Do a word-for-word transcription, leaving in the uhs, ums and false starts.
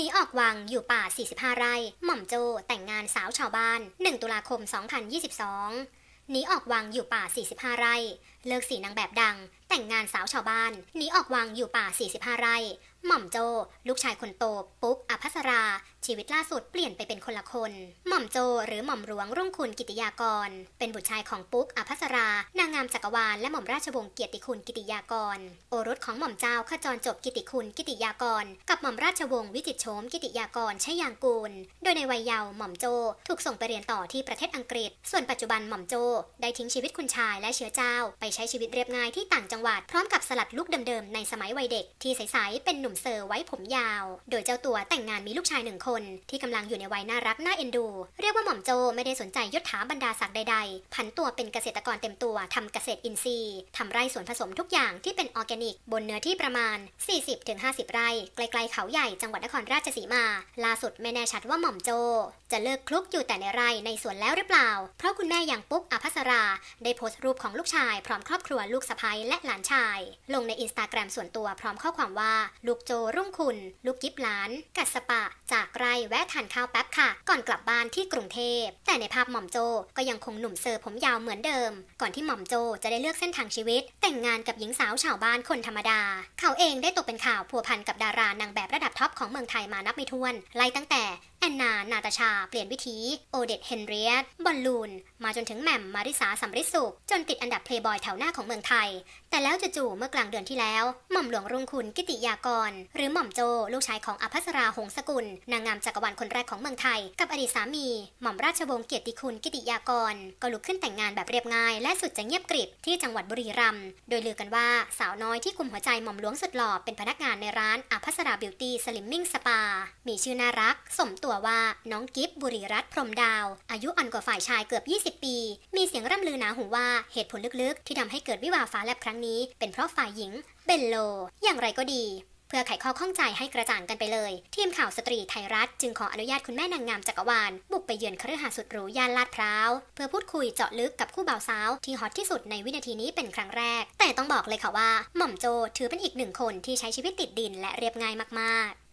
หนีออกวังอยู่ป่าสี่สิบห้าไร่หม่อมโจแต่งงานสาวชาวบ้านหนึ่งตุลาคมสองพันยี่สิบสองหนีออกวังอยู่ป่าสี่สิบห้าไร่เลิกสี่นางแบบดังแต่งงานสาวชาวบ้านหนีออกวังอยู่ป่าสี่สิบห้าไร่หม่อมโจลูกชายคนโตปุ๊กอภัสราชีวิตล่าสุดเปลี่ยนไปเป็นคนละคนหม่อมโจหรือหม่อมหลวงรุ่งคุณกิติยากรเป็นบุตรชายของปุ๊กอภัสรานางงามจักรวาลและหม่อมราชวงศ์เกียรติคุณกิติยากรโอรสของหม่อมเจ้าขจรจบกิติคุณกิติยากรกับหม่อมราชวงศ์วิจิตรโฉมกิติยากรชัยยางกูลโดยในวัยเยาว์หม่อมโจถูกส่งไปเรียนต่อที่ประเทศอังกฤษส่วนปัจจุบันหม่อมโจได้ทิ้งชีวิตคุณชายและเชื้อเจ้าไปใช้ชีวิตเรียบง่ายที่ต่างจังหวัดพร้อมกับสลัดลุคเดิมๆในสมัยวัยเด็กที่ใสๆเป็นหนุ่มเซอร์ไว้ผมยาวโดยเจ้าตัวแต่งงานมีลูกชายหนึ่งคนที่กำลังอยู่ในวัยน่ารักน่าเอ็นดูเรียกว่าหม่อมโจไม่ได้สนใจยศถาบรรดาศักดิ์ใดๆผันตัวเป็นเกษตรกรเต็มตัวทำเกษตรอินทรีย์ทำไร่สวนผสมทุกอย่างที่เป็นออร์แกนิกบนเนื้อที่ประมาณ สี่สิบถึงห้าสิบ ไร่ไกลๆเขาใหญ่จังหวัดนครราชสีมาล่าสุดไม่แน่ชัดว่าหม่อมโจจะเลิกคลุกอยู่แต่ในไร่ในสวนแล้วหรือเปล่าเพราะคุณแม่อย่างปุ๊กอภัสราได้โพสต์รูปของลูกชายพร้อมครอบครัวลูกสะใภ้และหลานชายลงในอินสตาแกรมส่วนตัวพร้อมข้อความว่าลูกโจรุ่งคุณลูกยิบหลานกัดสปะจากไร่แวะทานข้าวแป๊บค่ะก่อนกลับบ้านที่กรุงเทพแต่ในภาพหม่อมโจก็ยังคงหนุ่มเซอร์ผมยาวเหมือนเดิมก่อนที่หม่อมโจจะได้เลือกเส้นทางชีวิตแต่งงานกับหญิงสาวชาวบ้านคนธรรมดาเขาเองได้ตกเป็นข่าวผัวพันกับดารานางแบบระดับท็อปของเมืองไทยมานับไม่ถ้วนไล่ตั้งแต่แอนนา นาตาชา เปลี่ยนวิถี โอเดต เฮนเรียต บอลลูน มาจนถึงแหม่ม มาริสา สำริดสุข จนติดอันดับเพลย์บอยแถวหน้าของเมืองไทย แต่แล้วจู่ๆเมื่อกลางเดือนที่แล้วหม่อมหลวงรุ่งคุณกิติยากรหรือหม่อมโจลูกชายของอภัสรา หงสกุลนางงามจักรวาลคนแรกของเมืองไทยกับอดีตสามีหม่อมราชวงศ์เกียรติคุณกิติยากรก็ลุกขึ้นแต่งงานแบบเรียบง่ายและสุดจะเงียบกริบที่จังหวัดบุรีรัมย์โดยลือกันว่าสาวน้อยที่กุมหัวใจหม่อมหลวงสุดหล่อเป็นพนักงานในร้านอภัสราบิวตี้สลิมมิ่งสปามีชื่อน่ารักสมตัวว่าน้องกิฟบุรีรัตน์พรหมดาวอายุอ่อนกว่าฝ่ายชายเกือบยี่สิบปีมีเสียงร่ำลือหนาหูว่าเหตุผลลึกๆที่ทำให้เกิดวิวาห์ฟ้าแลบครั้งนี้เป็นเพราะฝ่ายหญิงเบลโลอย่างไรก็ดีเพื่อไขข้อข้องใจให้กระจ่างกันไปเลยทีมข่าวสตรีไทยรัฐจึงขออนุญาตคุณแม่นางงามจักรวาลบุกไปเยือนคฤหาสน์สุดหรูย่านลาดพร้าวเพื่อพูดคุยเจาะลึกกับคู่บ่าวสาวที่ฮอตที่สุดในวินาทีนี้เป็นครั้งแรกแต่ต้องบอกเลยค่ะว่าหม่อมโจถือเป็นอีกหนึ่งคนที่ใช้ชีวิตติดดินและเรียบง่ายมากๆ